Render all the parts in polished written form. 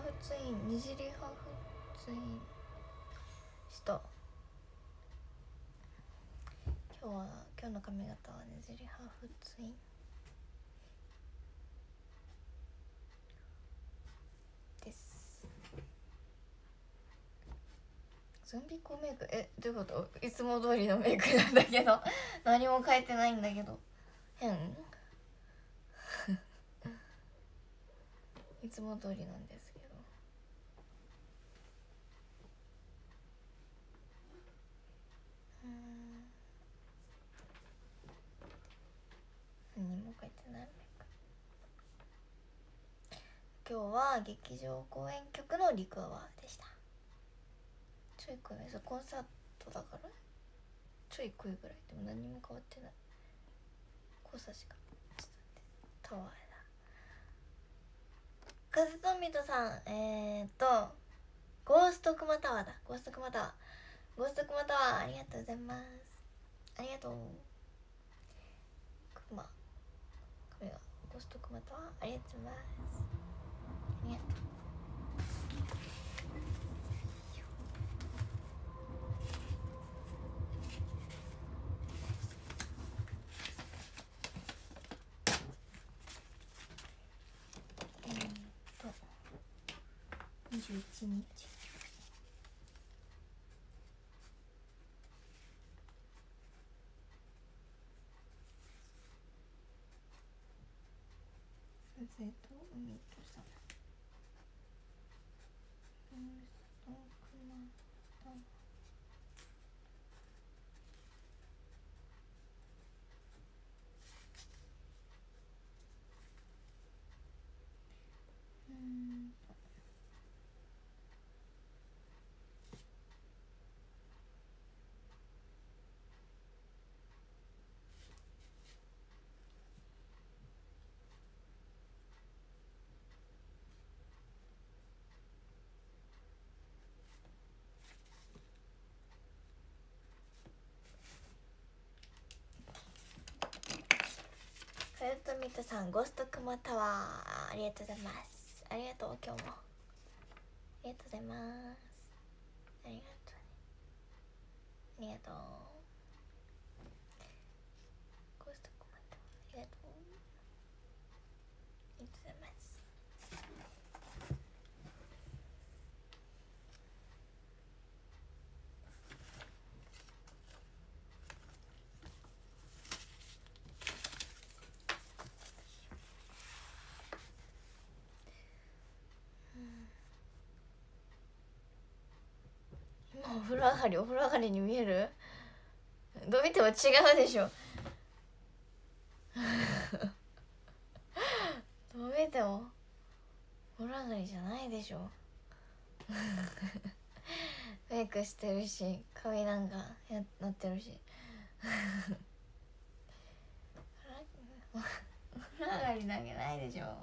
ハーフツイン、にじりハーフツインした。今日の髪型はねじりハーフツイン。です。ゾンビコメイク、どういうこと？いつも通りのメイクなんだけど何も変えてないんだけど変？いつも通りなんですけど。何も書いてない。今日は劇場公演曲のリクアワーでした。ちょい濃いめ、コンサートだからちょい濃いぐらいでも何も変わってない。濃さしか。ちょっと待って、タワーだ。カズトミトさん、ゴーストクマタワーだ。ゴーストクマタワーありがとうございます。ありがとう。クマゴーストクマタワーありがとうございます。ありがとう。21日、それと海とさフェルトミトさん、ゴーストクマタワーありがとうございます。ありがとう。今日もありがとうございます。ありがとう、ね、ありがとう。ゴーストクマタワーありがとう。ありがとうございます。お風呂上がりに見える？どう見ても違うでしょどう見てもお風呂上がりじゃないでしょメイクしてるし髪なんかなってるしお風呂上がりなわけないでしょ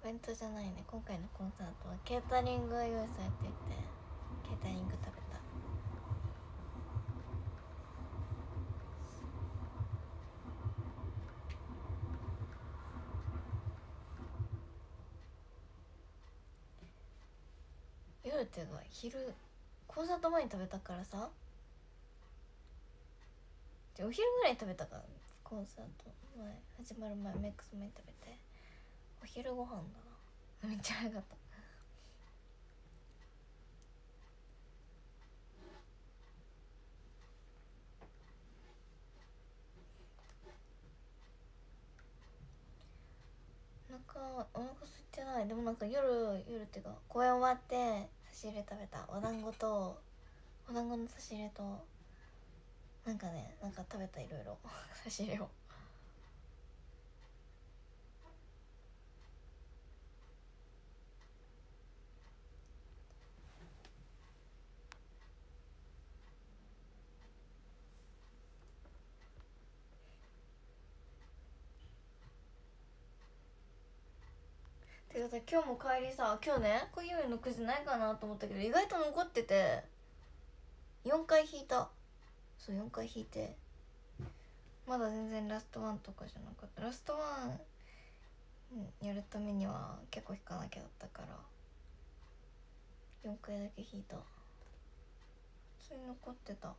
イベントじゃないね。今回のコンサートはケータリングが用意されていてケータリング食べた。夜っていうか昼コンサート前に食べたからさ、お昼ぐらい食べたから、コンサート前始まる前メイクス前に食べてお昼ご飯だな。めっちゃ早かった。お腹空いてない。でもなんか夜っていうか公演終わって差し入れ食べた。お団子の差し入れとなんか食べた。いろいろ差し入れを。今日も帰りさ、今日ね小夢のくじないかなと思ったけど意外と残ってて4回引いた。そう4回引いてまだ全然ラストワンとかじゃなかった。ラストワンやるためには結構弾かなきゃだったから4回だけ弾いた。それ残ってた。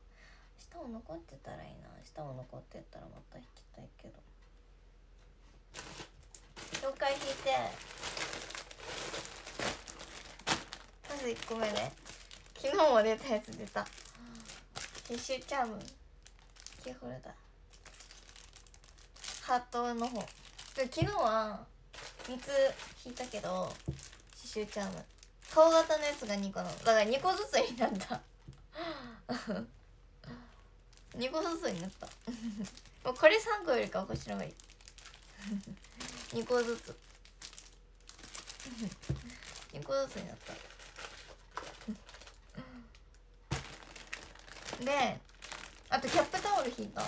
下も残ってたらいいな。下も残ってたらまた弾きたいけど、4回弾いてまず1個目ね、昨日も出たやつ出た。ティッシュチャームキーホルダーハートの方。昨日は3つ引いたけど刺繍チャーム顔型のやつが2個なのだから2個ずつになった2個ずつになったもうこれ3個よりかこっちの方がいい2個ずつ2個ずつになったで、あとキャップタオル引いた。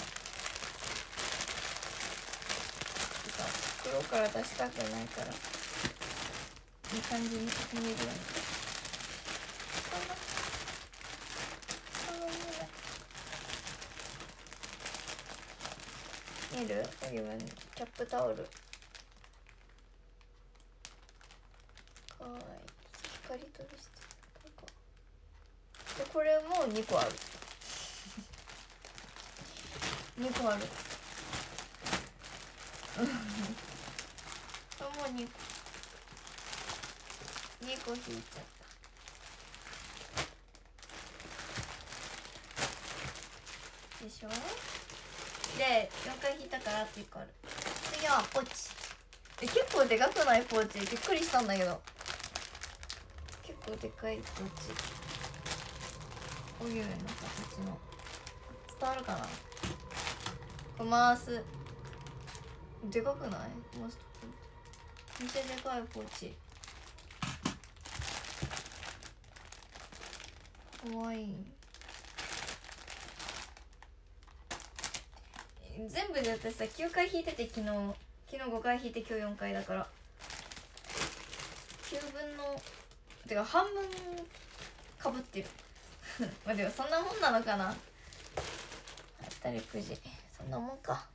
袋から出したくないからいい感じに進めるように。見る？自分キャップタオル。かわいい。光取りしてるか。でこれも2個ある。2個ある。もう2個引いちゃったでしょ。で4回引いたからって1個ある。次はポーチ。結構でかくない？ポーチびっくりしたんだけど結構でかいポーチ。お湯の形の伝わるかな。こう回す。でかくない？めっちゃでかいポーチ。かわいい。全部で私さ9回引いてて昨日5回引いて今日4回だから9分のてか半分かぶってるまあでもそんなもんなのかな。当たりくじそんなもんか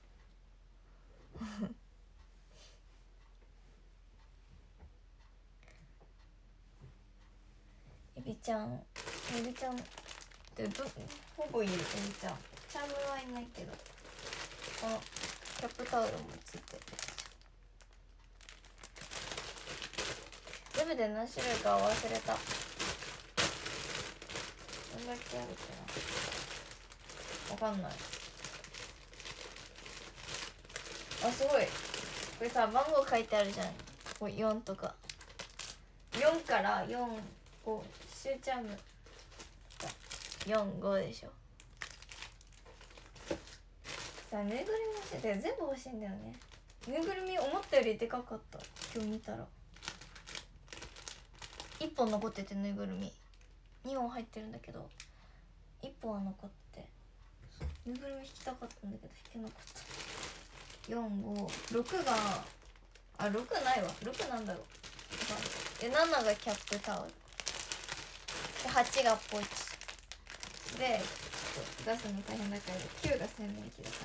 エビちゃん、エビちゃんってほぼいる。エビちゃんチャームはいないけどこのキャップタオルもついてる。全部で何種類か忘れた。どんだけあるかなわかんない。あ、すごい。これさ番号書いてあるじゃん。こう4とか4から45シューチャーム45でしょ。さあぬいぐるみ欲しいって全部欲しいんだよね。ぬいぐるみ思ったよりでかかった。今日見たら1本残っててぬいぐるみ2本入ってるんだけど1本は残っててぬいぐるみ引きたかったんだけど引けなかった。456があ6ないわ。6なんだろう。で7がキャップタオルで8がポチでちょっと出すの大変だから9が洗面器だから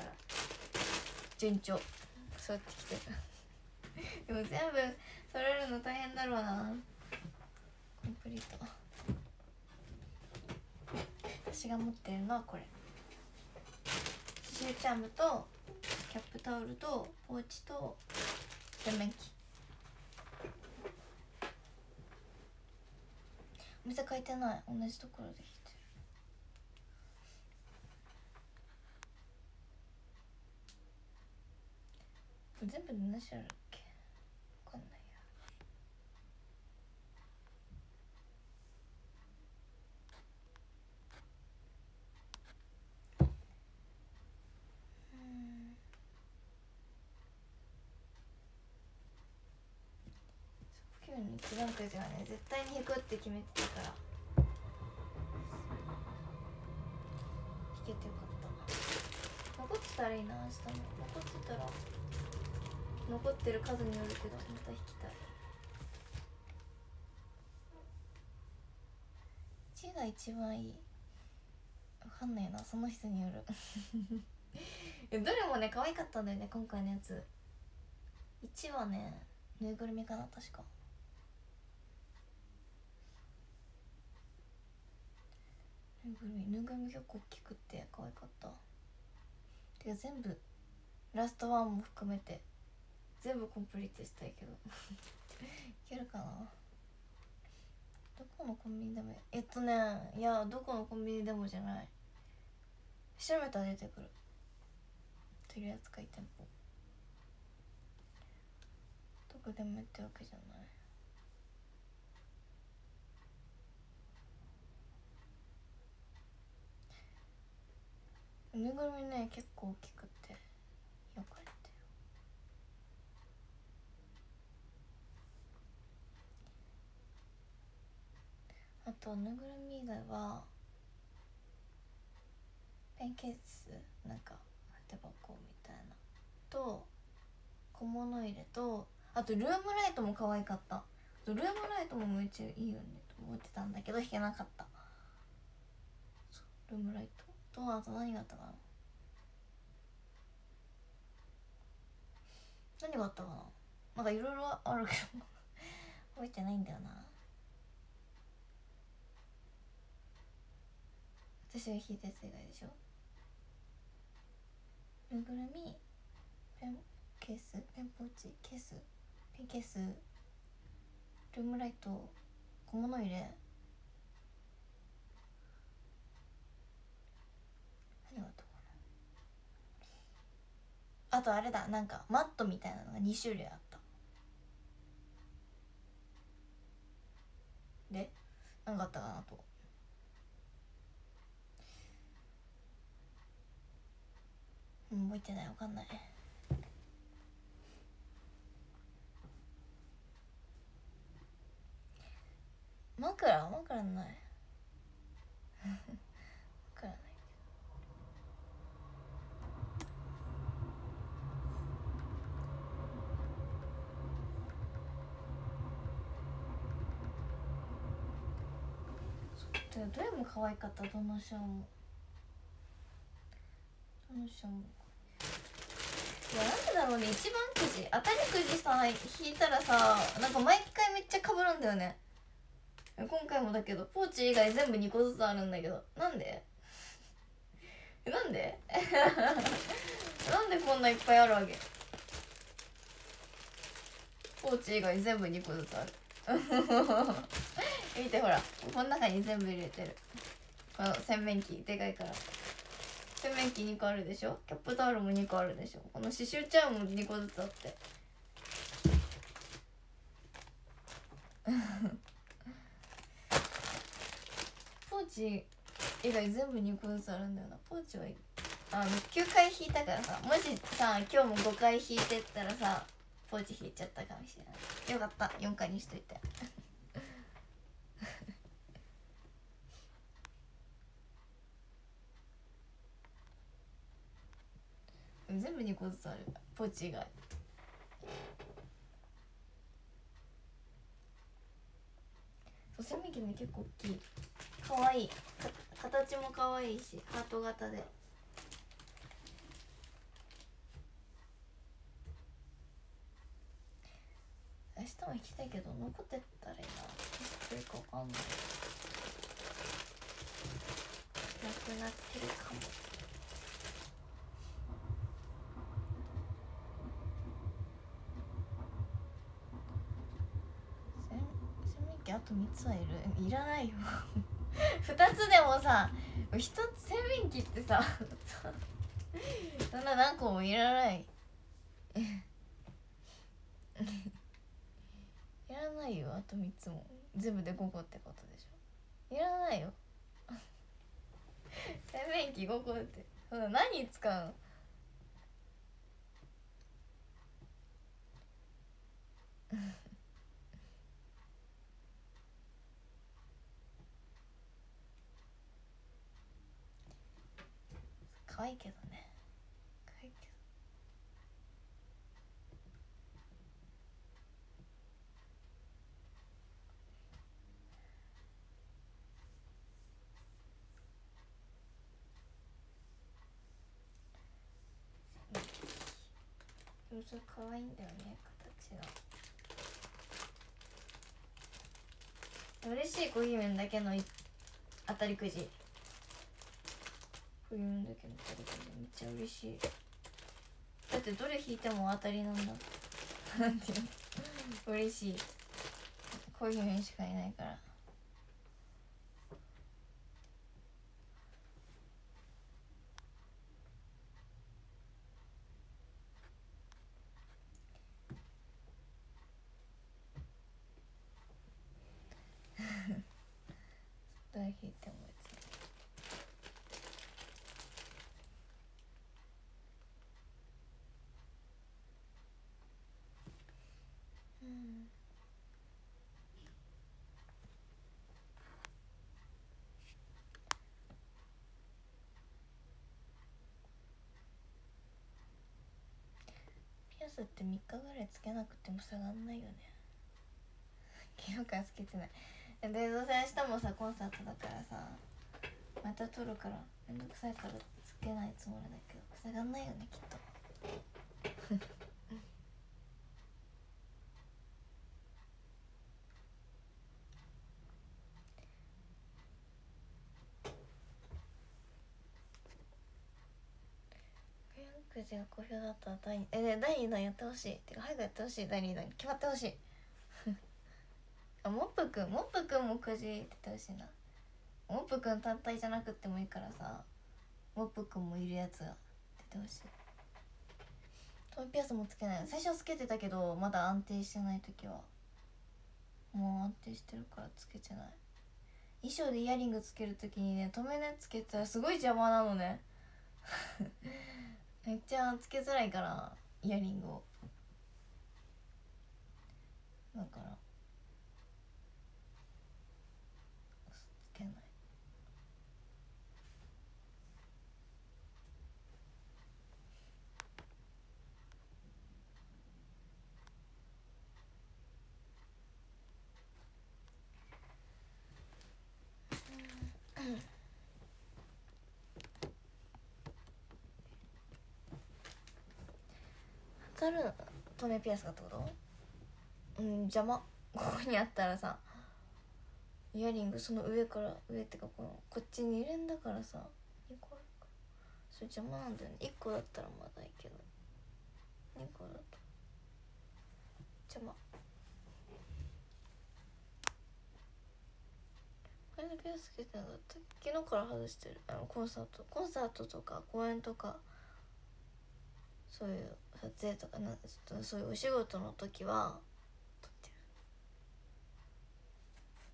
順調そうやってきてるでも全部揃えるの大変だろうな。コンプリート。私が持ってるのはこれ刺繍チャームとキャップタオルとポーチと洗面器。お店書いてない。同じところで引いてる。全部で何種類あるっけ分かんないや。一番くじはね絶対に引くって決めてたから引けてよかった。残ってたらいいな。明日も残ってたら残ってる数によるけどまた引きたい。1が一番いい。分かんないなその人によるどれもね可愛かったんだよね今回のやつ。1はねぬいぐるみかな確か。ぬいぐるみ結構大きくて可愛かった。てか全部ラストワンも含めて全部コンプリートしたいけどいけるかな。どこのコンビニでもいやどこのコンビニでもじゃない、調べたら出てくる取扱い店舗。どこでもやってわけじゃない。ぬいぐるみね結構大きくてよかったよ。あとぬいぐるみ以外はペンケースなんか手箱みたいなと小物入れと、あとルームライトも可愛かった。ルームライトもめっちゃいいよねと思ってたんだけど弾けなかった。ルームライトどうなった？何があったかな？何があったかな？なんかいろいろあるけど覚えてないんだよな。私が弾いたやつ以外でしょ。ぬいぐるみ、ペンケース、ペンポーチ、ケース、ペンケース、ルームライト、小物入れ。あとあれだ、なんかマットみたいなのが2種類あった。で何があったかなと。覚えてない、わかんない。枕ないどれも可愛かった、どのショーも。いや、なんでだろうね、一番くじ、当たりくじさ、引いたらさ、なんか毎回めっちゃ被るんだよね。今回もだけど、ポーチ以外全部2個ずつあるんだけど、なんでなんでなんでこんないっぱいあるわけ。ポーチ以外全部2個ずつある。見てほら、この中に全部入れてる。この洗面器でかいから洗面器2個あるでしょ。キャップタオルも2個あるでしょ。この刺繍チャームも2個ずつあってポーチ以外全部2個ずつあるんだよな。ポーチは9回引いたからさ、もしさ今日も5回引いてったらさポーチ引いちゃったかもしれない。よかった4回にしといて全部2個ずつある、ポーチ以外。そう、洗面器ね結構大きい、かわいい、形もかわいいしハート型で。明日も行きたいけど残ってたらいいな。どれかわかんない、なくなってるかも。あと3つはいる、いらないよ2つでもさ、1つ洗面器ってさそんな何個もいらないいらないよ、あと3つも全部で5個ってことでしょ。いらないよ洗面器5個って、そんな何使うの。可愛いけどね。可愛いけど。そうそう、可愛いんだよね、形が。嬉しい小姫だけの当たりくじ。小姫だけの当たりくじ、めっちゃ嬉しい。だってどれ引いても当たりなんだ。なんていうの、嬉しい。小姫しかいないから。ピアスって3日ぐらいつけなくても下がんないよね。昨日からつけてない。でどうせ明日もさコンサートだからさ、また撮るからめんどくさいからつけないつもりだけど、下がんないよねきっと。くじが好評だったら第2弾やってほしい。てか早くやってほしい。第2弾決まってほしい。あ、モップくんもくじ出てほしいな。モップくん単体じゃなくてもいいからさ、モップくんもいるやつが出てほしい。トイピアスもつけない。最初はつけてたけど、まだ安定してない時はもう安定してるからつけてない。衣装でイヤリングつける時にね、留めねつけたらすごい邪魔なのね。めっちゃつけづらいから、イヤリングを。だからつけない。当たるトメピアスがってこと？邪魔。ここにあったらさ、イヤリングその上から、上ってかこっち2連だからさ、2個あるからそれ邪魔なんだよね。1個だったらまだいいけど、2個だと邪魔。これでピアスつけてなかった。昨日から外してる。コンサートとか公演とか、そういう撮影とかなんかそういうお仕事の時は撮って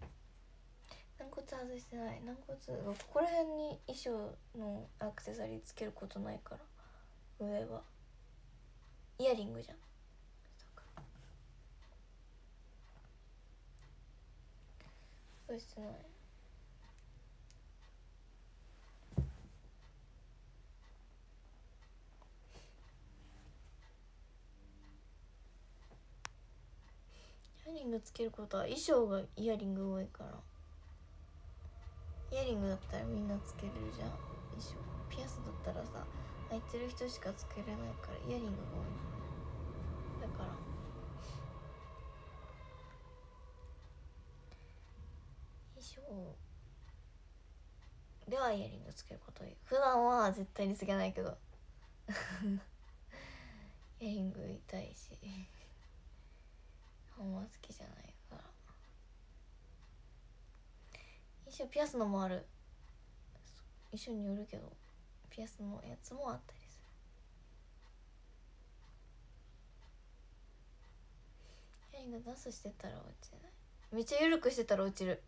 る。軟骨外してない。軟骨がここら辺に衣装のアクセサリーつけることないから、上はイヤリングじゃん。そうしてない。イヤリングつけることは衣装がイヤリング多いから、イヤリングだったらみんなつけれるじゃん衣装。ピアスだったらさ、開いてる人しかつけれないからイヤリングが多いのね。だから衣装ではイヤリングつけること多い。普段は絶対につけないけどイヤリング痛いしあんま好きじゃないから。衣装ピアスのもある。衣装によるけどピアスのやつもあったりする。イヤリングダンスしてたら落ちない。めっちゃ緩くしてたら落ちる。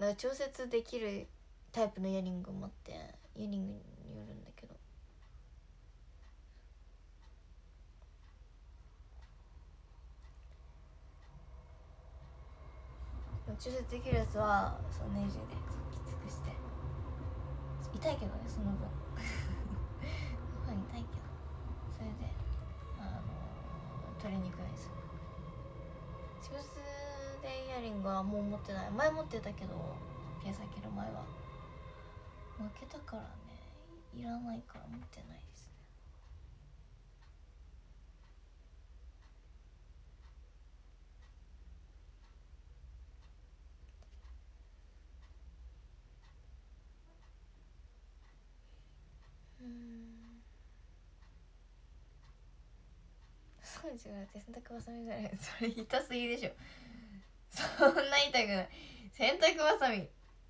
だから調節できるタイプのイヤリングもあって、イヤリングによるんだけど、調節できるやつはそのネジできつくして。痛いけどね、その分その分痛いけど、それで取れにくいです。チブスでイヤリングはもう持ってない。前持ってたけど、ピアス開ける前は負けたからね、いらないから持ってないですね。坂口が洗濯ばさみぐらい、それ痛すぎでしょ。そんな痛くない。洗濯ばさ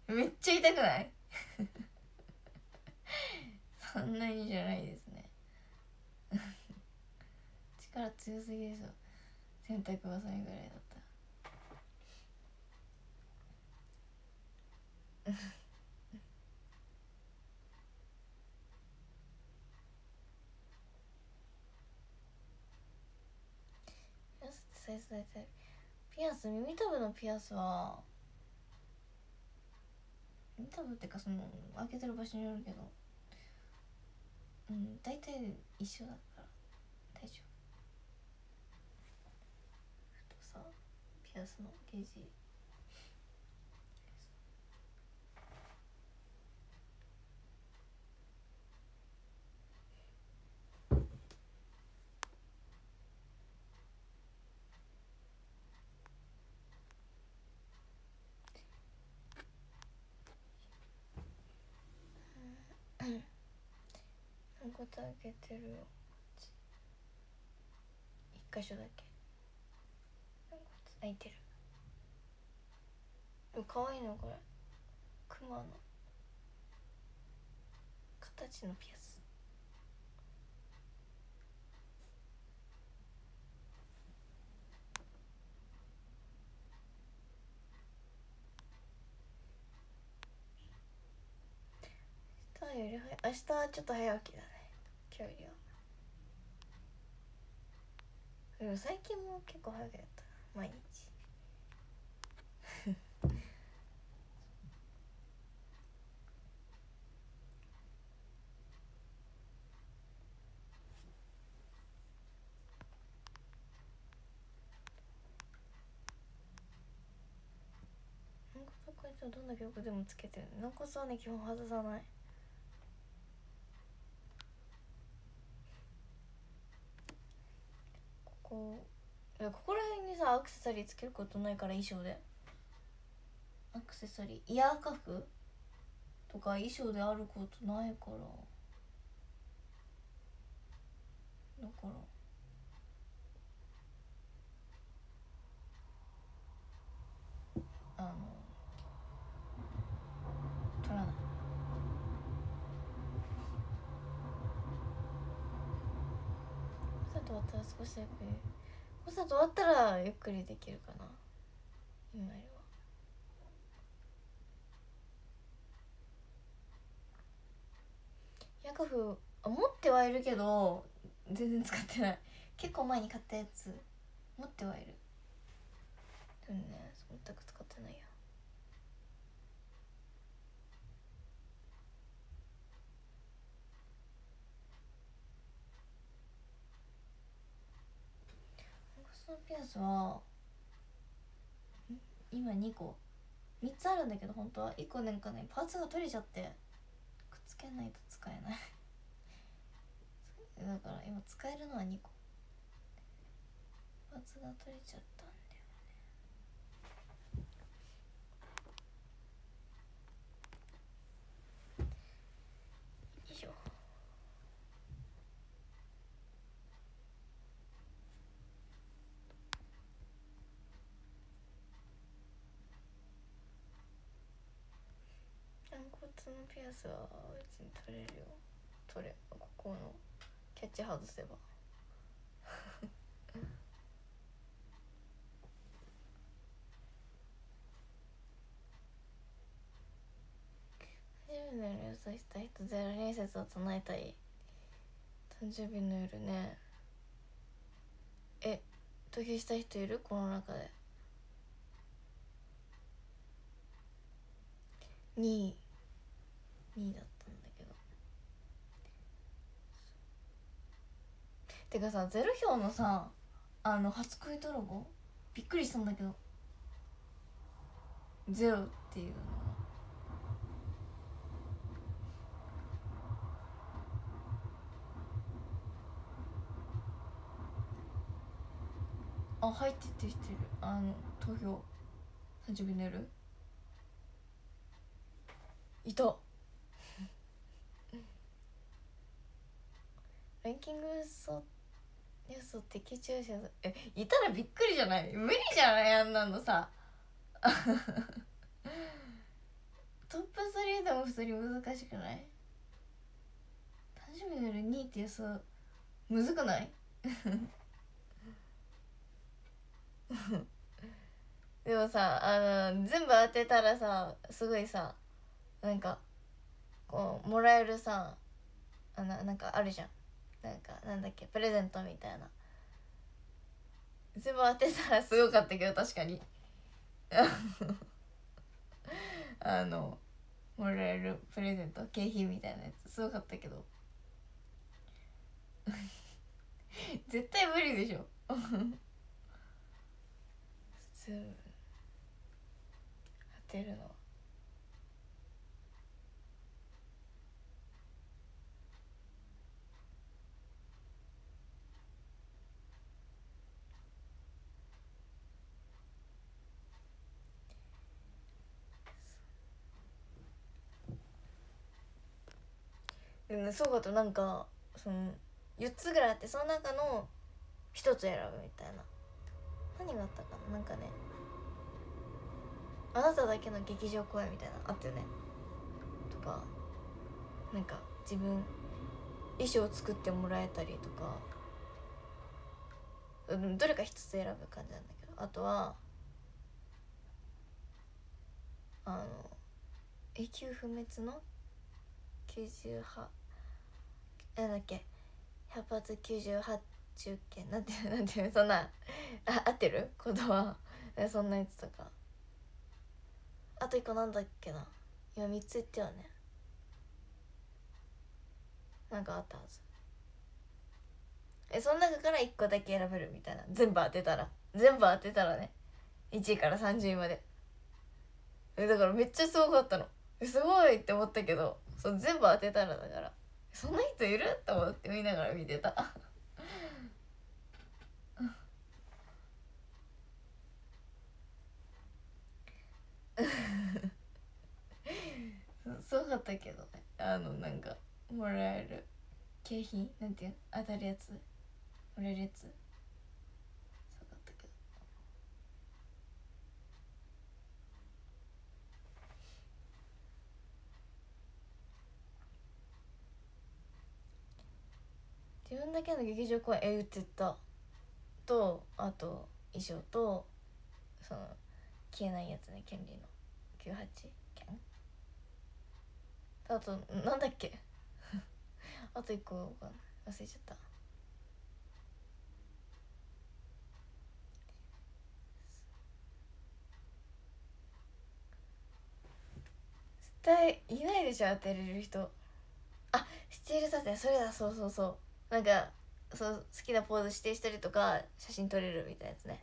みめっちゃ痛くない？そんなにじゃないですね。力強すぎでしょ、洗濯ばさみぐらいだったら。ピアスってサイズ大体ピアス、耳たぶのピアスは耳たぶってかその開けてる場所によるけど、うん、大体一緒だから大丈夫。太さ、ピアスのゲージ、開けてるよ1箇所だけ開いてる。かわいいのこれ、クマの形のピアス。明日より早い、明日はちょっと早起きだね。でも最近も結構早くやった毎日。軟骨はこいつどんな曲でもつけてるの。軟骨はね基本外さない。ここら辺にさアクセサリーつけることないから、衣装でアクセサリー、イヤーカフとか衣装であることないから、だから取らない。コンサート終わったら少しだけ、コンサート終わったらゆっくりできるかな今よりは。ヤカフ持ってはいるけど全然使ってない。結構前に買ったやつ持ってはいる。でもね全く使ってないや。そのピアスは今2個3つあるんだけど、本当は1個なんかねパーツが取れちゃってくっつけないと使えない。だから今使えるのは2個、パーツが取れちゃったんだよね。よいしょ。そのピアスは別に取れるよ。取れ、ここのキャッチ外せば。初めての予想した人ゼロ隣接を唱えたい。誕生日の夜ね。え、投票した人いる？この中で。2位だったんだけど。てかさゼロ票のさ初恋泥棒びっくりしたんだけど、ゼロっていうのは。あ、入ってってしてる、投票誕生日寝るいた。ランキング嘘的中者いたらびっくりじゃない？無理じゃないあんなのさトップ3でも普通に難しくない？楽しみの夜2位って予想むずくない？でもさ全部当てたらさすごいさなんかこうもらえるさなんかあるじゃん、なんかなんだっけプレゼントみたいな、全部当てたらすごかったけど確かにもらえるプレゼント景品みたいなやつすごかったけど絶対無理でしょ普通当てるの。でもそうかとなんかその4つぐらいあってその中の1つ選ぶみたいな。何があったかな、なんかねあなただけの劇場公演みたいなあったよねとか、なんか自分衣装を作ってもらえたりとか、どれか1つ選ぶ感じなんだけど、あとは永久不滅の98なんだっけ100発98中堅なんていうそんな合ってる言葉そんなやつとか、あと1個なんだっけな、今3つ言ったよね、なんかあったはず、その中から1個だけ選べるみたいな、全部当てたらね1位から30位までだからめっちゃすごかったの、すごいって思ったけど、そう全部当てたらだからそんな人いるって思って見ながら見てたすごかったけどね、なんかもらえる景品なんていうの当たるやつもらえるやつすごかったけど、自分だけの劇場公演打ってたと、あと衣装とその消えないやつね、権利の98件あとなんだっけあと1個かな忘れちゃった、絶対いないでしょ当てれる人、あスチール撮影、それだそうなんかそう好きなポーズ指定したりとか写真撮れるみたいなやつね、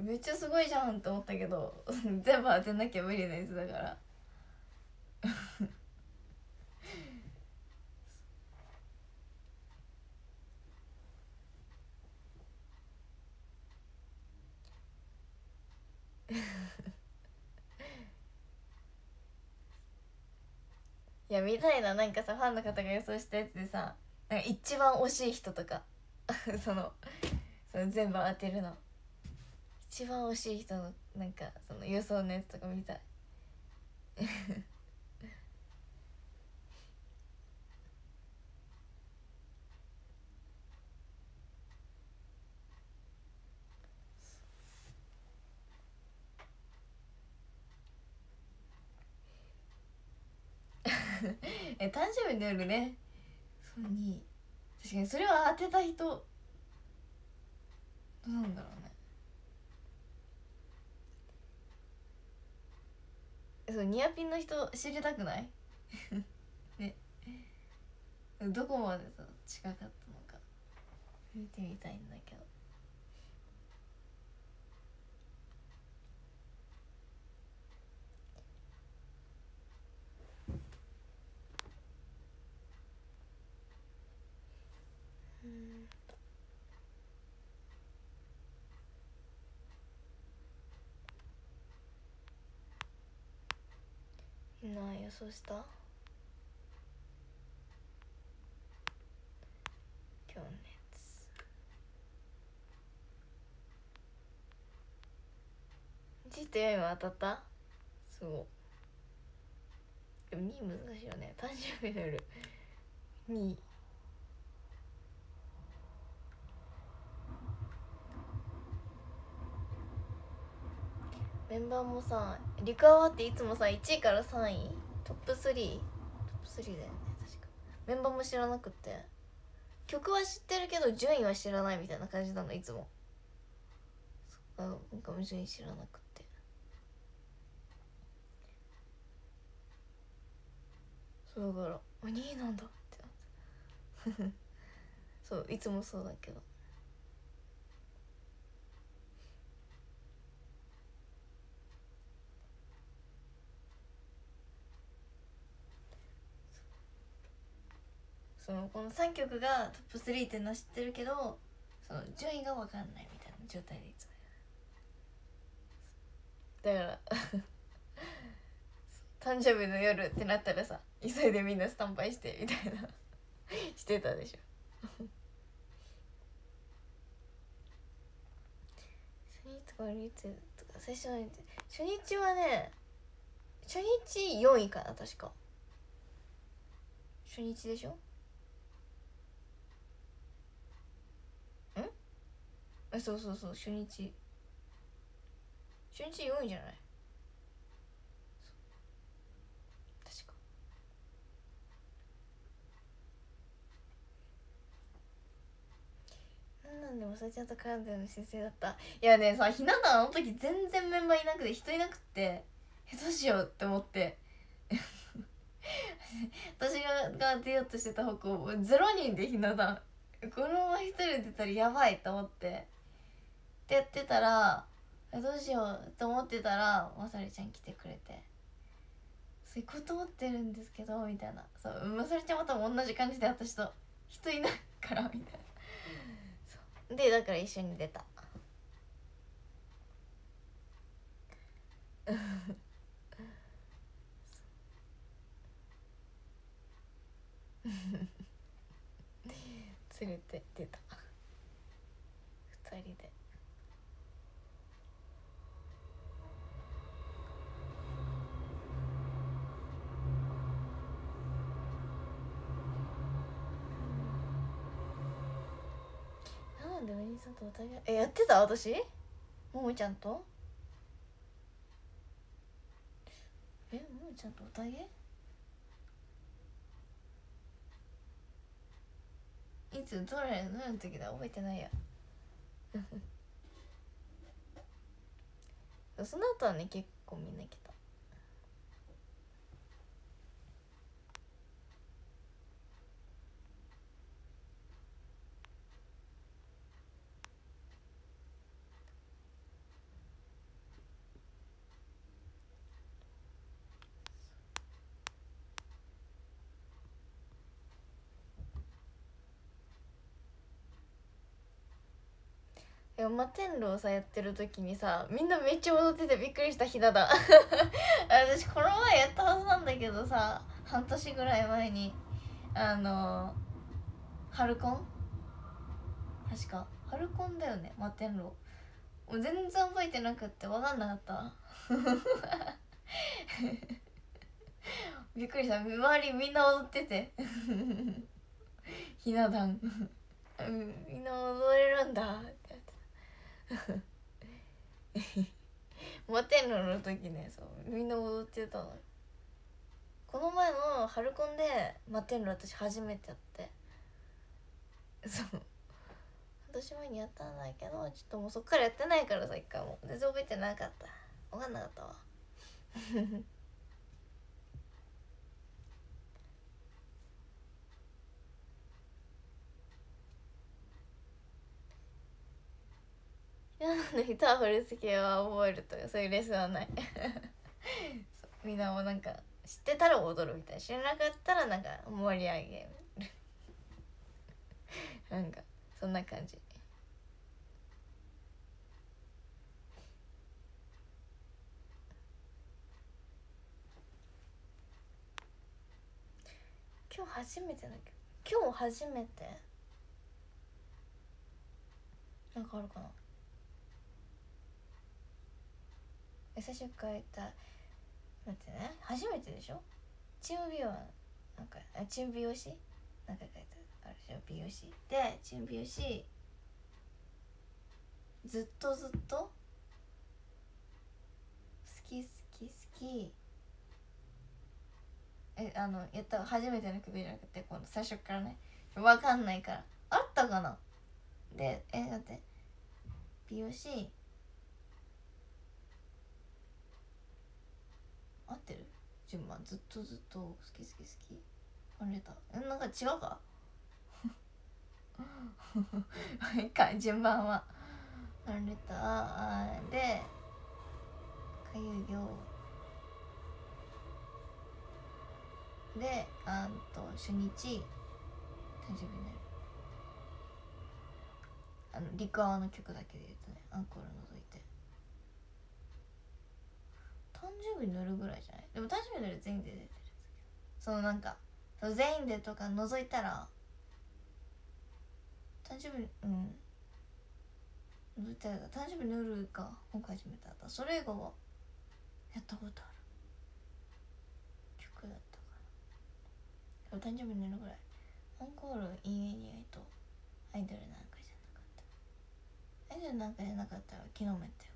めっちゃすごいじゃんって思ったけど全部当てなきゃ無理なやつだからいやみたいな、なんかさファンの方が予想したやつでさ、なんか一番惜しい人とかその全部当てるの一番惜しい人のなんかその予想のやつとか見たい誕生日の夜ね、そうに確かにそれを当てた人どうなんだろうね、そうニアピンの人知りたくないね、どこまでと近かったのか見てみたいんだけど、なあ、予想した？今日ね。今当たった？すごい。でも2難しいよね。誕生日の夜2。メンバーもさ、リクアワっていつもさ1位から3位トップ3、トップ3だよね確か。メンバーも知らなくて、曲は知ってるけど順位は知らないみたいな感じなのいつも。そっか、なんか順位知らなくて。だからお兄なんだってなってそういつもそうだけど、そのこの3曲がトップ3ってのは知ってるけど、その順位が分かんないみたいな状態でいつもだから誕生日の夜ってなったらさ、急いでみんなスタンバイしてみたいなしてたでしょ初日はね、初日4位かな確か。初日でしょ？ん？そうそうそう、初日。初日4位じゃない？なんでもさちゃんと絡んでるの先生だった。いやね、さひなたあの時全然メンバーいなくて、人いなくて、どうしようって思って私が出ようとしてた方向0人でひなたこのまま1人出たらやばいと思ってってやってたら、どうしようと思ってたらまさるちゃん来てくれて、そういうこと思ってるんですけどみたいな。そうまさるちゃんも多分同じ感じで、私と人いないからみたいなで、だから一緒に出た連れて出た2人で。でお兄さんとお互いやってた。私ももちゃんとももちゃんとお互いいつどれの時だ覚えてないやその後はね結構みんな来た。摩天楼さやってる時にさ、みんなめっちゃ踊っててびっくりしたひなだ私この前やったはずなんだけどさ、半年ぐらい前にハルコン確かハルコンだよね、摩天楼もう全然覚えてなくって分かんなかったびっくりした、周りみんな踊っててひなだんみんな踊れるんだモテるの時ね、そうみんな踊ってたの。この前のハルコンで摩天楼私初めてやって、そう半年前にやったんだけど、ちょっともうそっからやってないからさ、一回も全然覚えてなかった、分かんなかったわ人は振り付けは覚えるとかそういうレッスンはないみんなもなんか知ってたら踊るみたいな、知らなかったらなんか盛り上げるなんかそんな感じ。今日初めてだっけ、今日初めてなんかあるかな。最初から言った、待ってね、初めてでしょ。チーム美容、なんかチーム美容師なんか書いてあるでしょ、美容師で、チーム美容師ずっとずっと好き好き好き、やった初めての曲じゃなくて、今度最初からねわかんないからあったかな。でだって美容師合ってる順番、ずっとずっと好き好き好き、あれだ、なんか違うかいいか、順番はあれだ。でかゆいよで、初日誕生日になる、リクアワの曲だけで言うとね、アンコール除いて誕生日乗るぐらいじゃない。でも誕生日乗る全員で出てるんですけど、そのなんか全員でとか除いたら誕生日、除いたら誕生日乗るか今回初めてだった。それ以外はやったことある曲だったから、誕生日乗るぐらい。アンコールいいえにあいとアイドルなんかじゃなかった、アイドルなんかじゃなかったら昨日もやったよ。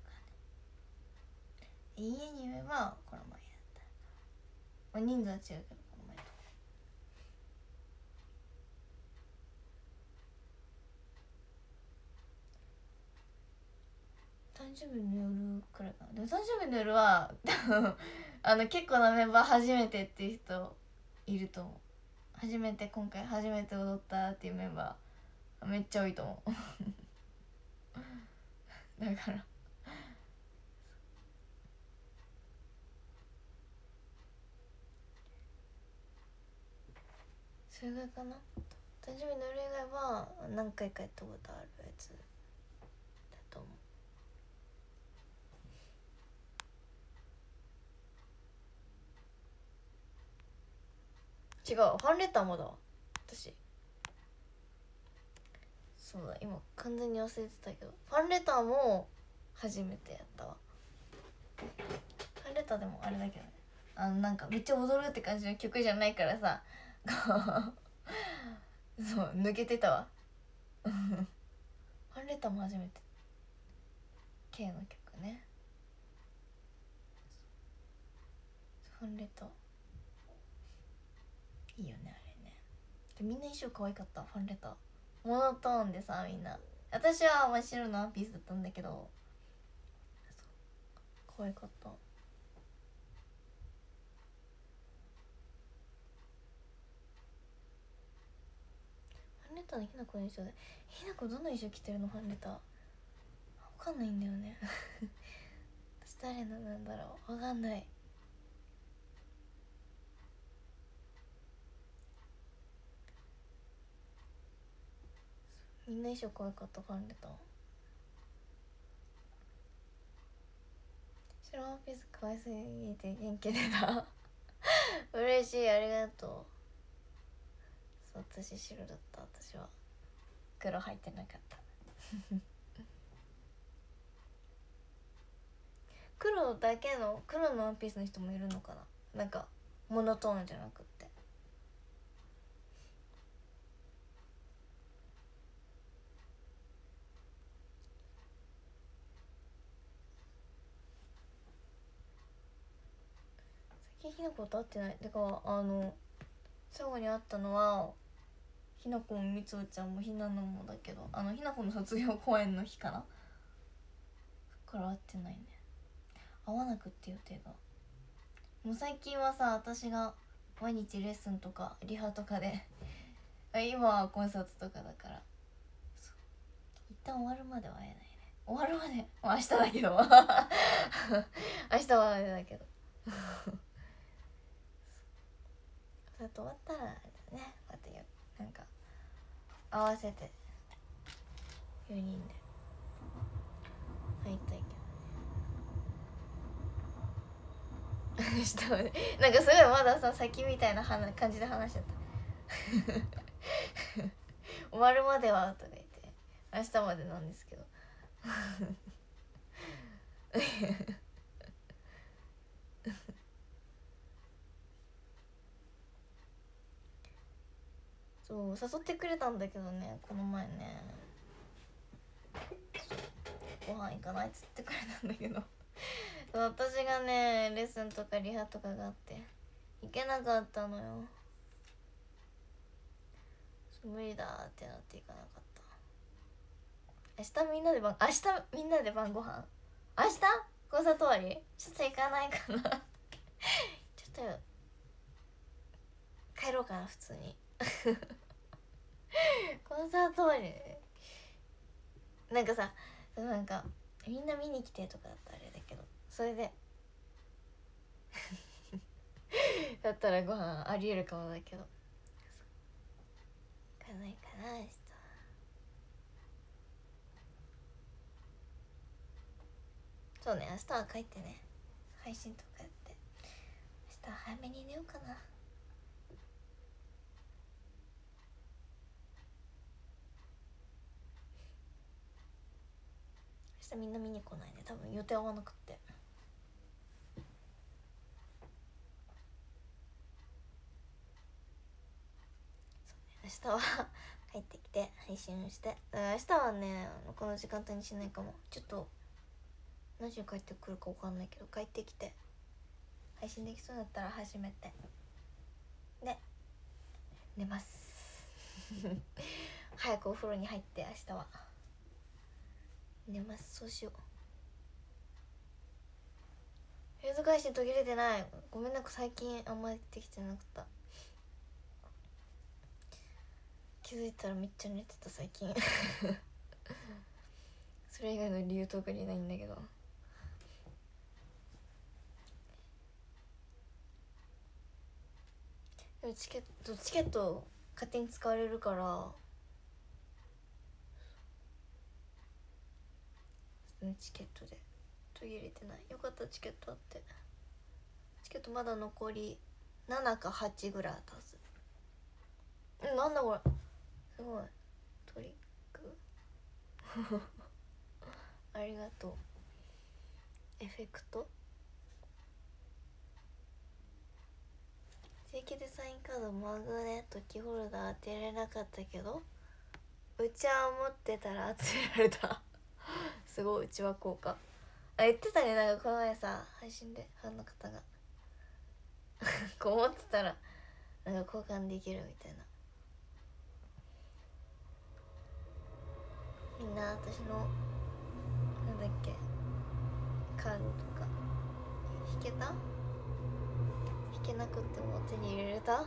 家に言えばこの前やった、まあ、人数は違うけどこの前と誕生日の夜くらいかな。でも誕生日の夜は結構なメンバー初めてっていう人いると思う。初めて、今回初めて踊ったっていうメンバーめっちゃ多いと思うだからそれぐらいかな。誕生日の夜以外は何回かやったことあるやつだと思う。違う、ファンレターもだわ私。そうだ、今完全に忘れてたけどファンレターも初めてやったわ。ファンレターでもあれだけどね、なんかめっちゃ踊るって感じの曲じゃないからさそう抜けてたわファンレターも初めて K の曲ね。ファンレターいいよね、あれね。でみんな衣装可愛かった。ファンレターモノトーンでさ、みんな、私は真っ白のワンピースだったんだけど可愛かった。ファンレターのひなこの衣装で、ひなこどんな衣装着てるのファンレター、わかんないんだよね私誰のなんだろう、わかんない。みんな衣装可愛かった。ファンレター白ワンピース可愛すぎて元気出た嬉しい、ありがとう。私白だった、私は黒入ってなかった黒だけの、黒のワンピースの人もいるのかな、なんかモノトーンじゃなくって。最近ひなこと会ってない。だから最後に会ったのはひなこもみつおちゃんもひなのもだけど、ひなこの卒業公演の日かな、そっから会ってないね。会わなくって予定が、もう最近はさ、私が毎日レッスンとかリハとかで今はコンサートとかだから、そう一旦終わるまでは会えないね。終わるまで、まあ、明日だけど明日はあれだけどあと終わったらね、またなんか合わせて4人で入ったいけどねなんかすごいまださ先みたいな感じで話しちゃった。終わるまではとか言って明日までなんですけどそう誘ってくれたんだけどね、この前ねご飯行かないっつってくれたんだけど私がねレッスンとかリハとかがあって行けなかったのよ。無理だってなって行かなかった。明日みんなで晩ご飯、明日交差通りちょっと行かないかなちょっと帰ろうかな普通に交差通りなんかさ、なんかみんな見に来てとかだったらあれだけど、それでだったらご飯ありえるかもだけど行かないかな明日。そうね、明日は帰ってね配信とかやって明日早めに寝ようかな。明日みんな見に来ないね、多分予定合わなくって。そうね、明日は帰ってきて配信して、明日はねこの時間帯にしないかも。ちょっと何時に帰ってくるか分かんないけど、帰ってきて配信できそうだったら始めてで寝ます早くお風呂に入って明日は寝ます。そうしよう。フェーズ返し途切れてない、ごめんなさい最近あんまりできてなかった。気づいたらめっちゃ寝てた最近それ以外の理由特にないんだけど、チケット勝手に使われるからチケットで途切れてない。よかったチケットあって。チケットまだ残り7か8ぐらいあったはず。なんだこれすごいトリックありがとう。エフェクト正規デザインカード、マグネット、キーホルダー当てられなかったけどうちは持ってたら当てられたすごい、うちは効果あ言ってたね。なんかこの前さ配信でファンの方がこう持ってたらなんか交換できるみたいな。みんな私のなんだっけカードとか引けた？引けなくっても手に入れれた？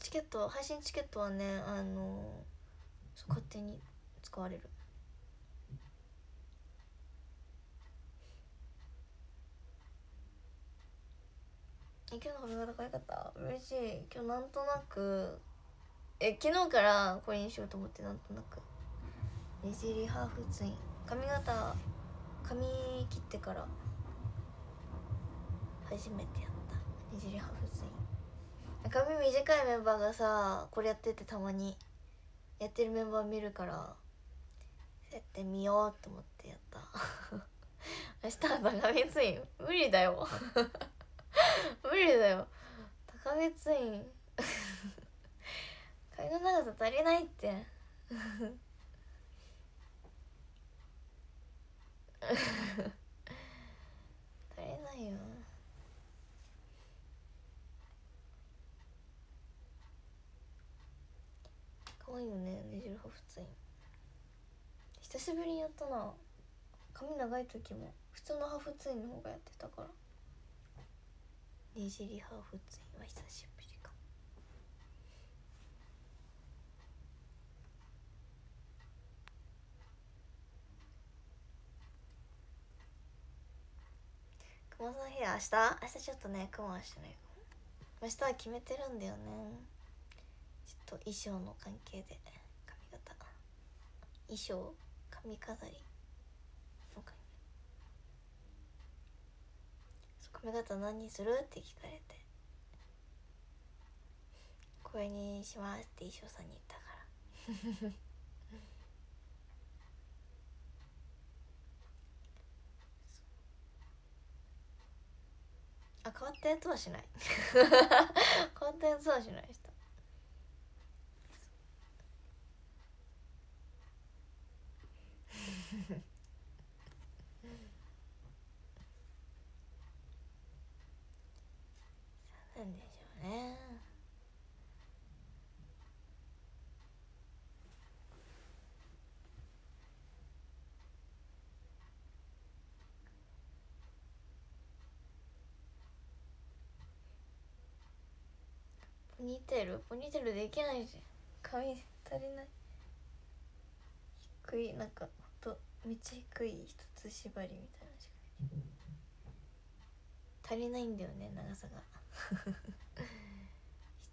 チケット配信チケットはね勝手に使われる。今日の髪型可愛かった嬉しい。今日なんとなく昨日からこれにしようと思ってなんとなくねじりハーフツイン、髪型髪切ってから初めてやったねじりハーフツイン。髪短いメンバーがさこれやっててたまにやってるメンバー見るからやってみようと思ってやった明日は長めツイン無理だよ無理だよ高めツイン髪の長さ足りないって足りないよ。可愛いよねねじるハーフツイン。久しぶりにやったな。髪長い時も普通のハーフツインの方がやってたから、ねじりハーフツインは久しぶりか。クマさんヘア明日ちょっとねクマはしてないかも。明日は決めてるんだよね、ちょっと衣装の関係で髪型衣装髪飾りの関係髪型何にするって聞かれて、これにしますって衣装さんに言ったからあ、変わったやつはしない変わったやつはしないした。なんでしょうね。ポニーテール、ポニーテールできないし、髪足りない。低い、なんかほんとめっちゃ低い一つ縛りみたいなしか足りないんだよね、長さが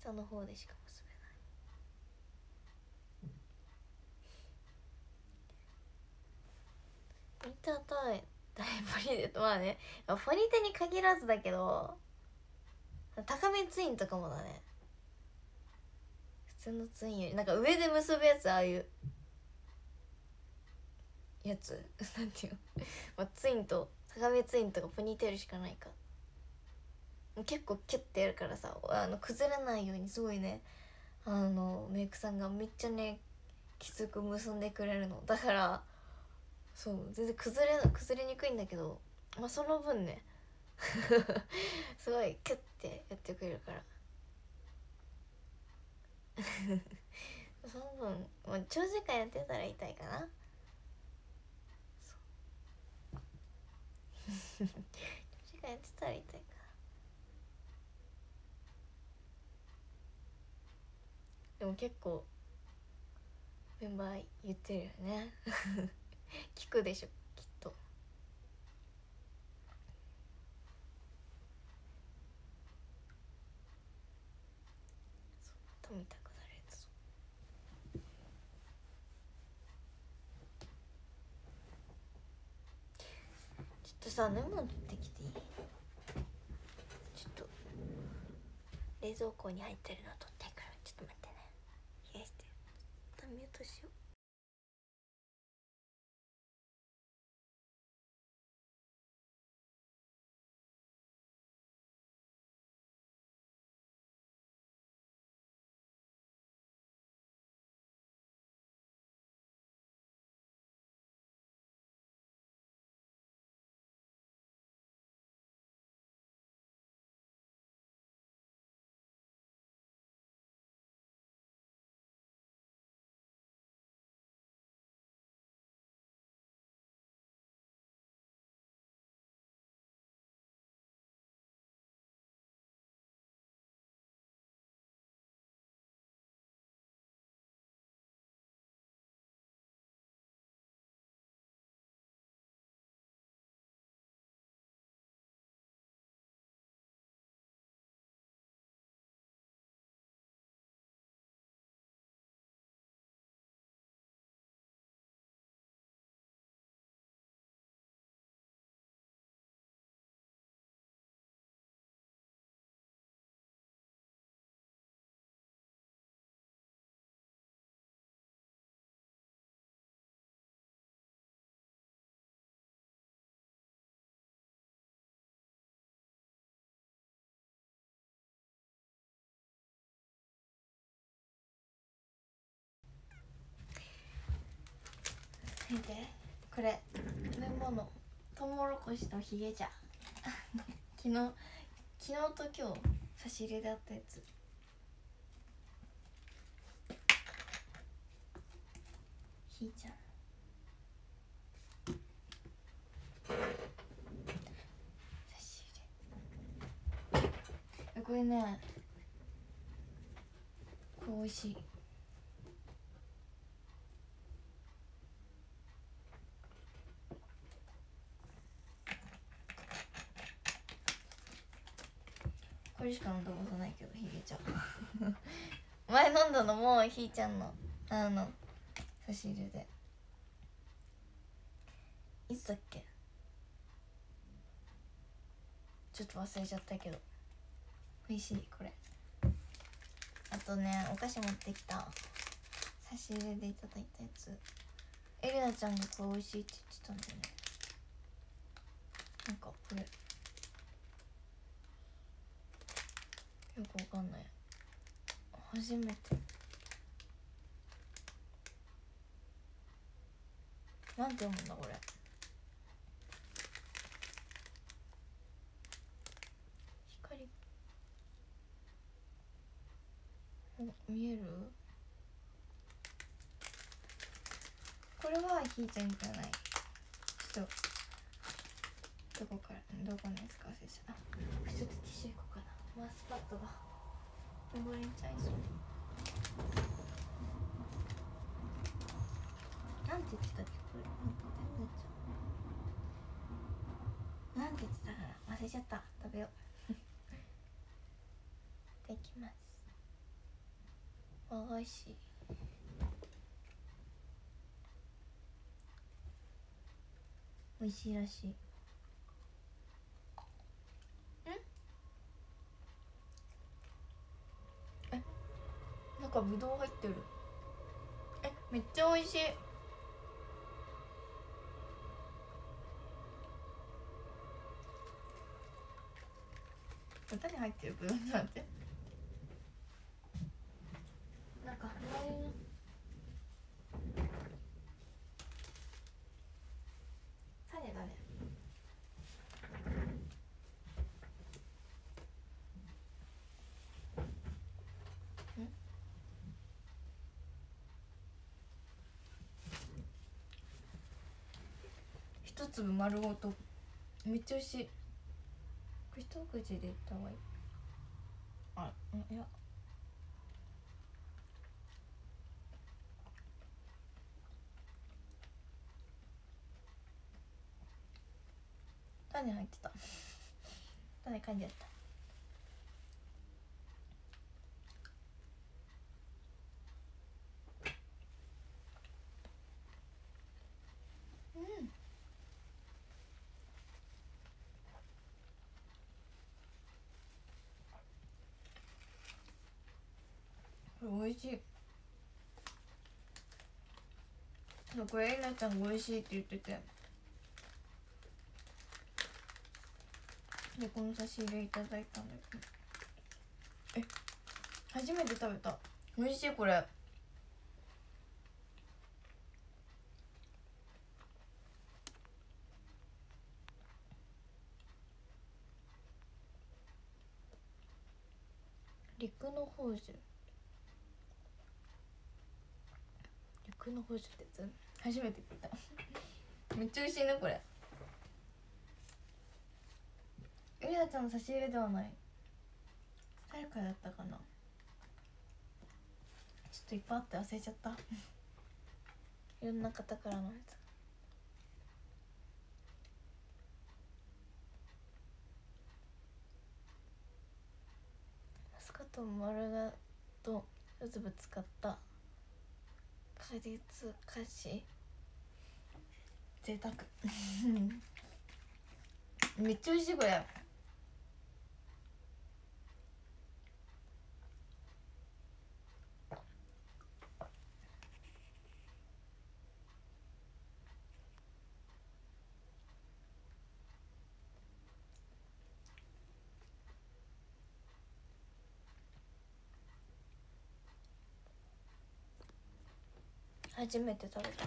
下の方でしか結べない。見たとえ大ポニーで、まあね、ポニーテに限らずだけど、高めツインとかもだね。普通のツインよりなんか上で結ぶやつ、ああいうやつなんていうの、まあ、ツインと高めツインとかポニーテールしかないから、結構キュッてやるからさ、崩れないようにすごいね、メイクさんがめっちゃねきつく結んでくれるのだから、そう全然崩れにくいんだけど、まあ、その分ねすごいキュッてやってくれるからその分もう長時間やってたら痛いかな長時間やってたら痛いかな。でも結構メンバー言ってるよね聞くでしょきっと。そう見たくなるやつ。ちょっとさ、レモン取ってきていい？ちょっと冷蔵庫に入ってるの取っていくからちょっと待ってね。ミュートしよう。見てこれ、メモのトウモロコシのヒゲ茶昨日と今日差し入れであったやつ。ひーちゃん差し入れ、これね、これ美味しい。これしか飲んだことないけど、ひげちゃん前飲んだのもひーちゃんの差し入れで、いつだっけ、ちょっと忘れちゃったけど美味しい。これあとねお菓子持ってきた、差し入れでいただいたやつ。エリナちゃんがこれ美味しいって言ってたんだよね。なんかこれよくわかんない、初めて。なんて読むんだこれ。見える？これはひーちゃんじゃない。ちょっとどこからどこのやつか忘れちゃった。ちょっとティッシュいこうかな。マウスパッドが汚れちゃいそう。なんて言ってたっけこれ。なんて言ってたから忘れちゃった。食べよう。できます。おいしい。おいしいらしい。ん？え、なんかぶどう入ってる。え、めっちゃおいしい。何入ってるぶどうなんて。なんか種がね一粒丸ごとめっちゃおいしい。一口でいった方がいい。あ、いや種入ってた。種噛んじゃった。うん。これ美味しい。これえなちゃんが美味しいって言ってて。でこの差し入れいただいたんだけど、え、初めて食べた。美味しいこれ。陸の宝珠ってやつ初めて聞いた。めっちゃ美味しいねこれ。エリナちゃんの差し入れではない、誰かだったかな。ちょっといっぱいあって忘れちゃった。いろんな方からのやつ。マスカット丸がとうつぶ使った果実菓子、贅沢。めっちゃ美味しいこれ。初めて食べた。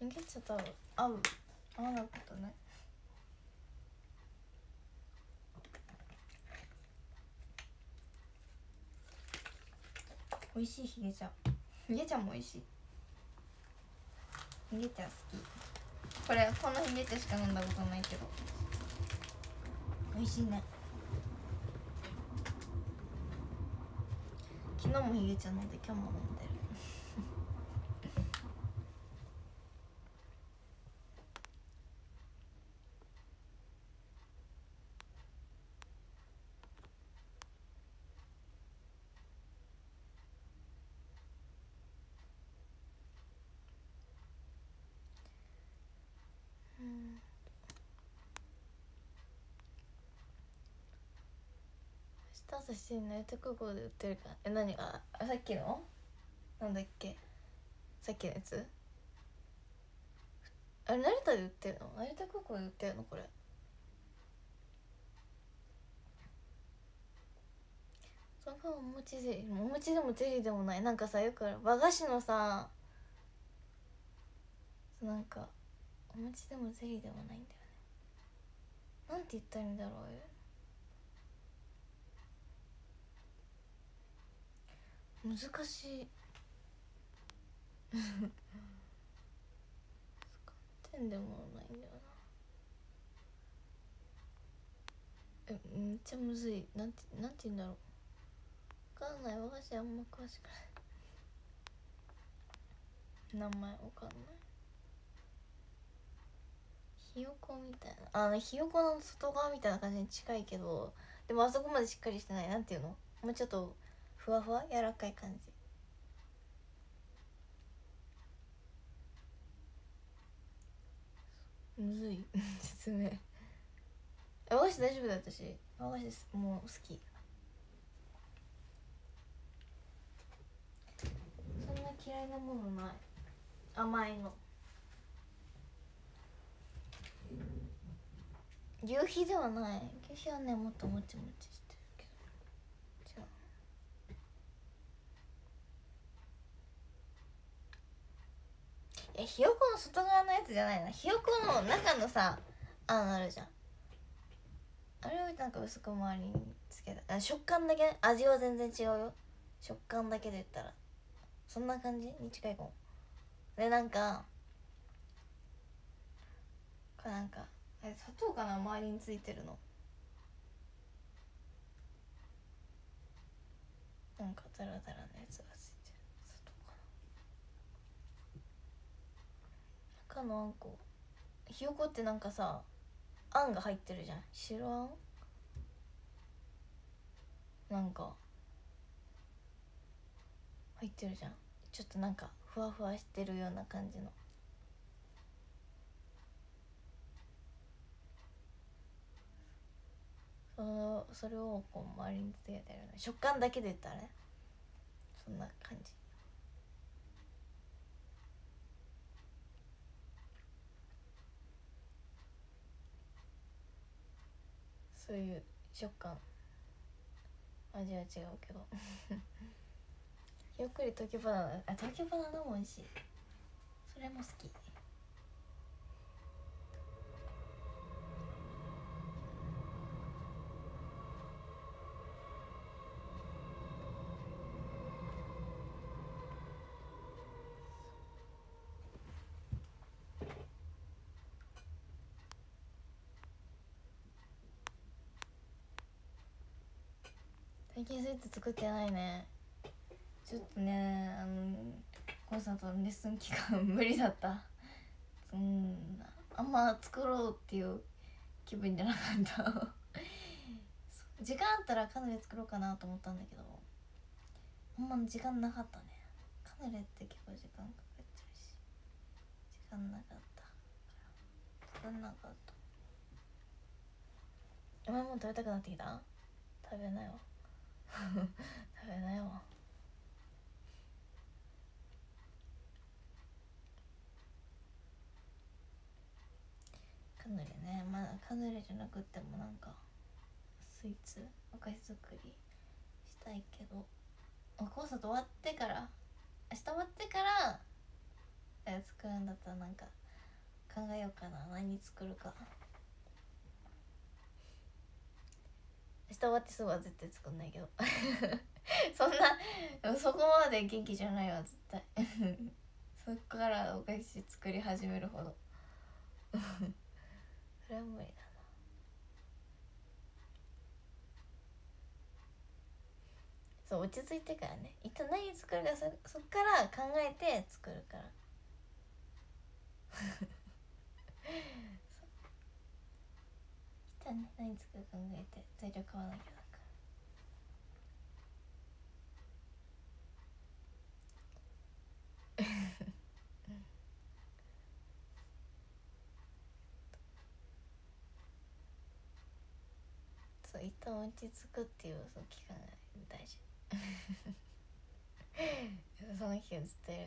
ゲッチャと合わなかったね。美味しいヒゲちゃん。ヒゲちゃんも美味しい。ヒゲちゃん好き。これこのヒゲちゃんしか飲んだことないけど美味しいね。昨日もヒゲちゃん飲んで今日も飲んでる。ダンスしてんの？特攻で売ってるから。え、何が？あ、さっきの？なんだっけ？さっきのやつ？あれ成田で売ってるの？成田空港で売ってるのこれ。そのパンお餅ゼリー、お餅でもゼリーでもない。なんかさ、よくある和菓子のさ、なんかお餅でもゼリーでもないんだよね。なんて言ったらいいんだろう。難しい使ってんでもないんだよな。え、めっちゃむずい。なんて言うんだろう、分かんない。和菓子あんま詳しくない。名前わかんない。ひよこみたいな、ひよこの外側みたいな感じに近いけど、でもあそこまでしっかりしてない。なんていうの、もうちょっとふわふわ柔らかい感じ。むずい説明。和菓子大丈夫だよ私。和菓子もう好き。そんな嫌いなものない。甘いの。牛皮ではない。牛皮はねもっともちもちして。ひよこの外側のやつじゃないな。ひよこの中のさ、あるじゃん。あれをなんか薄く周りにつけた。食感だけ、ね、味は全然違うよ。食感だけで言ったらそんな感じに近いかも。でなんかこれなんかあれ砂糖かな、周りについてるの。なんかザラザラのやつがついてる。中のあんこ、ひよこってなんかさ、あんが入ってるじゃん。白あん、なんか入ってるじゃん。ちょっとなんかふわふわしてるような感じの。それをこう周りにつけてるの。食感だけで言ったらね、そんな感じ。そういう食感、味は違うけどゆっくり時バナナ、時バナナも美味しい。それも好き。最近スイーツ作ってないね。ちょっとね、コンサートのレッスン期間無理だった。そんなあんま作ろうっていう気分じゃなかった時間あったらカヌレ作ろうかなと思ったんだけど、あんま時間なかったね。カヌレって結構時間かかっちゃうし、時間なかったから。時間なかった。甘いもん食べたくなってきた。食べないわ食べないわ。カヌレね、まだカヌレじゃなくてもなんかスイーツ、お菓子作りしたいけど、コンサート終わってから、明日終わってから作るんだったらなんか考えようかな。何作るか。明日終わってすぐは絶対作んないけどそんなそこまで元気じゃないわ絶対そっからお菓子作り始めるほどそれは無理だな。そう、落ち着いてからね、一旦何作るか、そっから考えて作るから何作るか考えて材料買わなきゃだから。そうそう一旦落ち着くっていうその期間が大事その日映ってる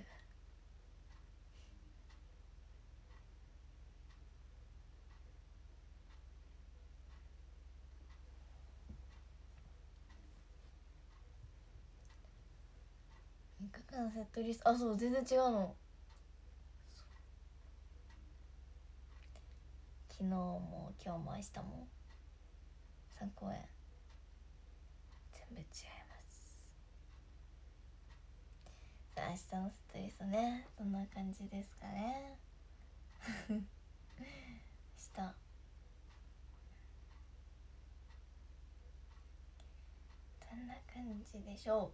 3日間のセットリスト、あ、そう全然違うの。昨日も今日も明日も3公演全部違います。明日のセットリストね、どんな感じですかね明日どんな感じでしょう。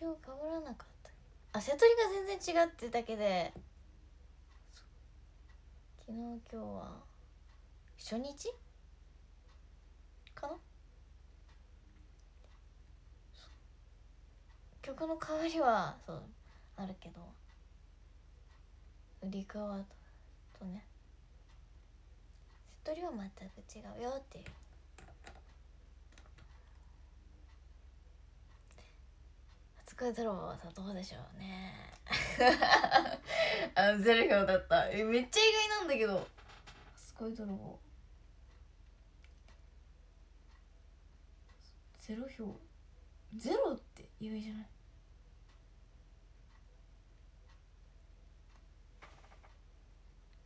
今日被らなかった。あ、セトリが全然違ってだけで、昨日今日は初日かな。曲の変わりはそうあるけど、売り替わとね、セトリは全く違うよっていう。これドラマはさ、どうでしょうねあ、ゼルヒョウだった。めっちゃ意外なんだけど、すごいドラマゼロ票ゼロって意外じゃない。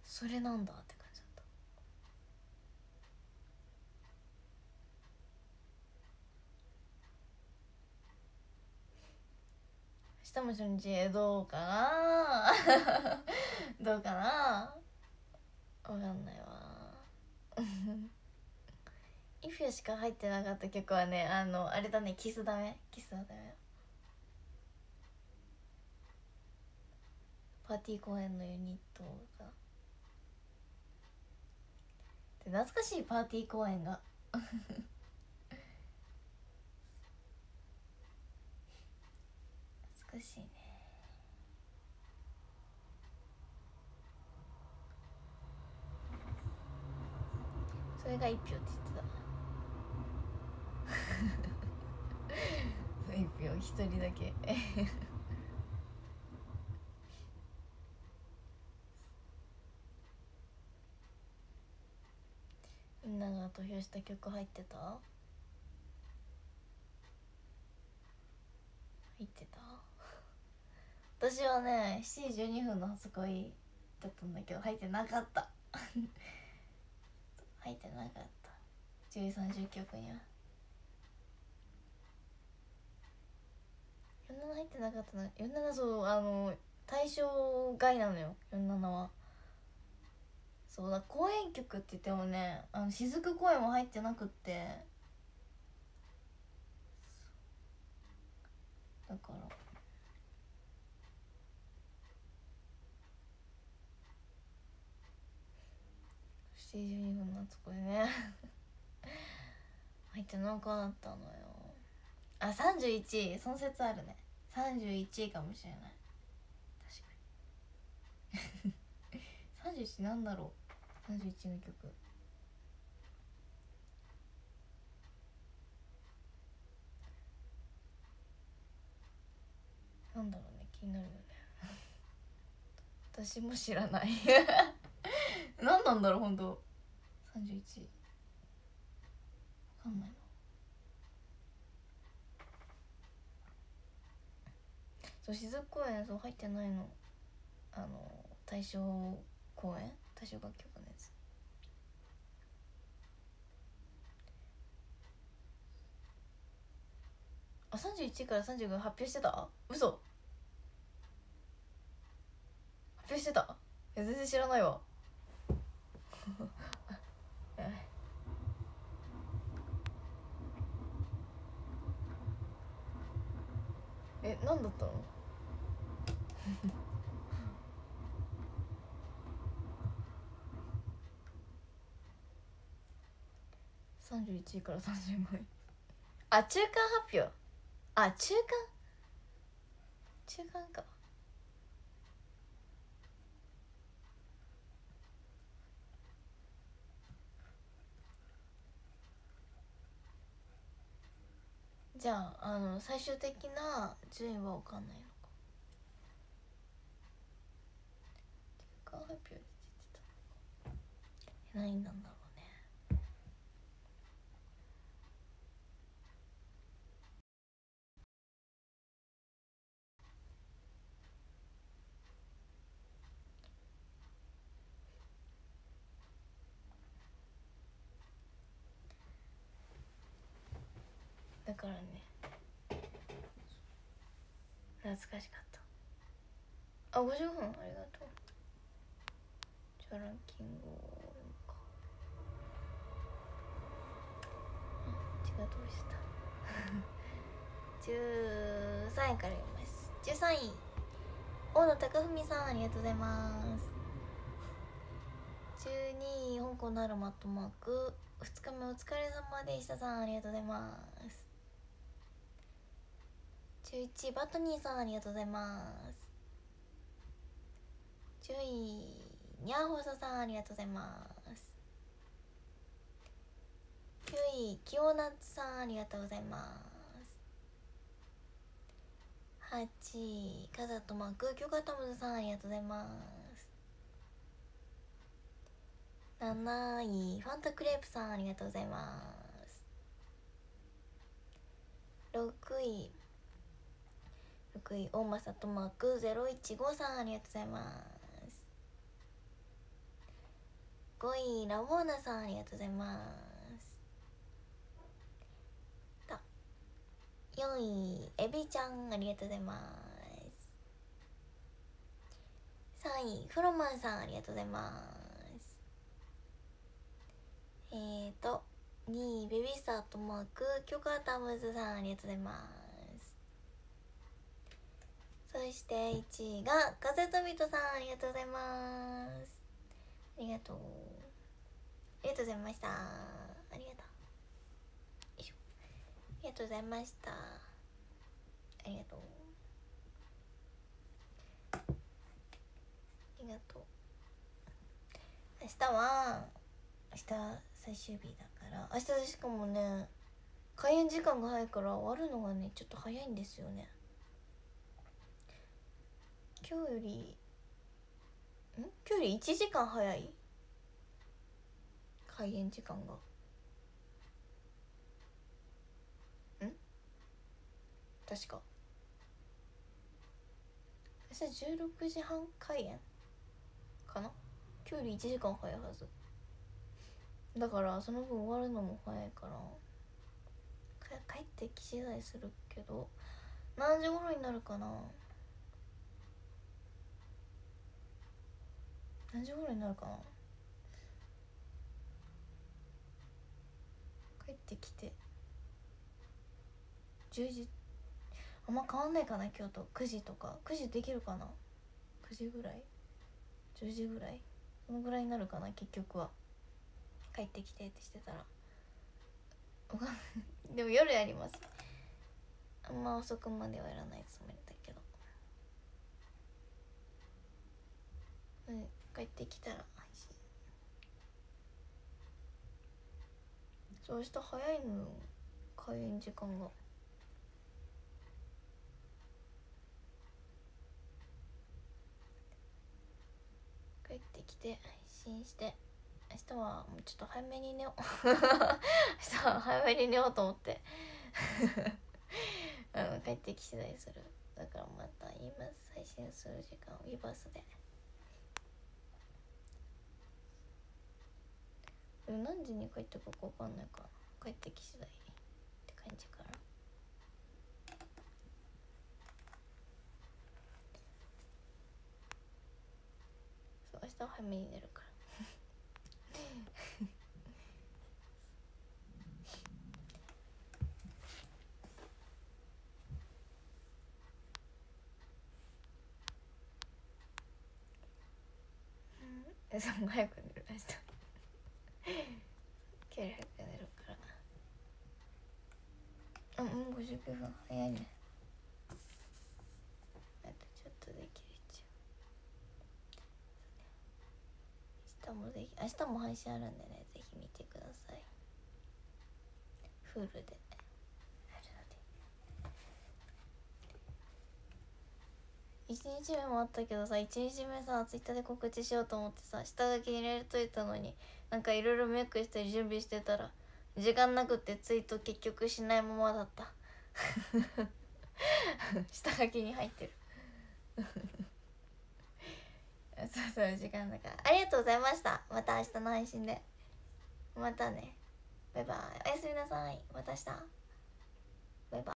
それなんだって感じだった。明日も初日どうかなどうかな、わかんないわイフィアしか入ってなかった曲はね、あれだね、キスダメ、キスはダメ。パーティー公演のユニットかな。懐かしいパーティー公演が難しいね。それが1票って言ってた1票1人だけみんなが投票した曲入ってた？入ってた？私はね、7時12分の初恋だったんだけど、入ってなかった入ってなかった。13週曲には47入ってなかったの。47、そう、対象外なのよ、47は。そうだ、公演曲って言ってもね、雫公演も入ってなくって、だから12分のとこでね入ってなかったのよ。あ、31位、その説あるね。31位かもしれない、確かに31なんだろう、31の曲。なんだろうね、気になるよね私も知らない何なんだろう、ほんと31分かんないな。そう、雫公演、そう入ってないの、大正公演、大正楽曲のやつ。あ、31から35発表してた。嘘、発表してた。や全然知らないわえ、何だったの31位から35位、あ、中間発表、あ、中間か、じゃあ、最終的な順位は分かんないのか。中間発表で出てたのか。何なんだろうね。だからね、懐かしかった。あ、55分、ありがとう。じゃあランキングをか、違うとこした13位から読みます。13位、大野貴文さん、ありがとうございます。12位、香港のあるマットマーク、2日目お疲れ様でしたさん、ありがとうございます。11位、バトニーさん、ありがとうございます。10位、ニャーホーソさん、ありがとうございます。9位、キヨナツさん、ありがとうございます。8位、カザとマーク、キョカタムズさん、ありがとうございます。7位、ファンタクレープさん、ありがとうございます。6位、大正とマーク015さん、ありがとうございます。5位、ラボーナさん、ありがとうございます。4位、エビちゃん、ありがとうございます。3位、フロマンさん、ありがとうございます。2位、ベビースターとマーク許可タムズさん、ありがとうございます。そして1位が風と人さん、ありがとうございます。ありがとうございました。ありがとうございました。ありがとう。明日最終日だから、明日しかもね、開演時間が早いから終わるのがねちょっと早いんですよね。今日より1時間早い、開演時間が確か明日16時半開演かな。今日より1時間早いはずだから、その分終わるのも早いから帰ってき次第するけど、何時頃になるかな。何時頃になるかな。帰ってきて10時、あんま変わんないかな。今日と9時とか、9時できるかな。9時ぐらい、10時ぐらい、そのぐらいになるかな。結局は帰ってきてってしてたらわかんない。でも夜やります。あんま遅くまではやらないつもりだけど、帰ってきたら配信。そう、明日早いのよ、開演時間が。帰ってきて配信して、明日はもうちょっと早めに寝よう明日は早めに寝ようと思って帰ってき次第する。だからまた今配信する時間をリバースで。何時に帰ってくるか分かんないから、帰ってき次第って感じかな。そう、が早めに寝るから早く寝る明日キャラ早く寝るから、もう59分、早いね。あとちょっとで切れちゃう。明日も配信あるんでね、ぜひ見てください。フルで1日目もあったけどさ、1日目さ、ツイッターで告知しようと思ってさ、下書きに入れといたのに、なんかいろいろメイクしたり準備してたら時間なくてツイート結局しないままだった下書きに入ってるそうそう、時間だから。ありがとうございました。また明日の配信で。またね、バイバイ。おやすみなさい。また明日。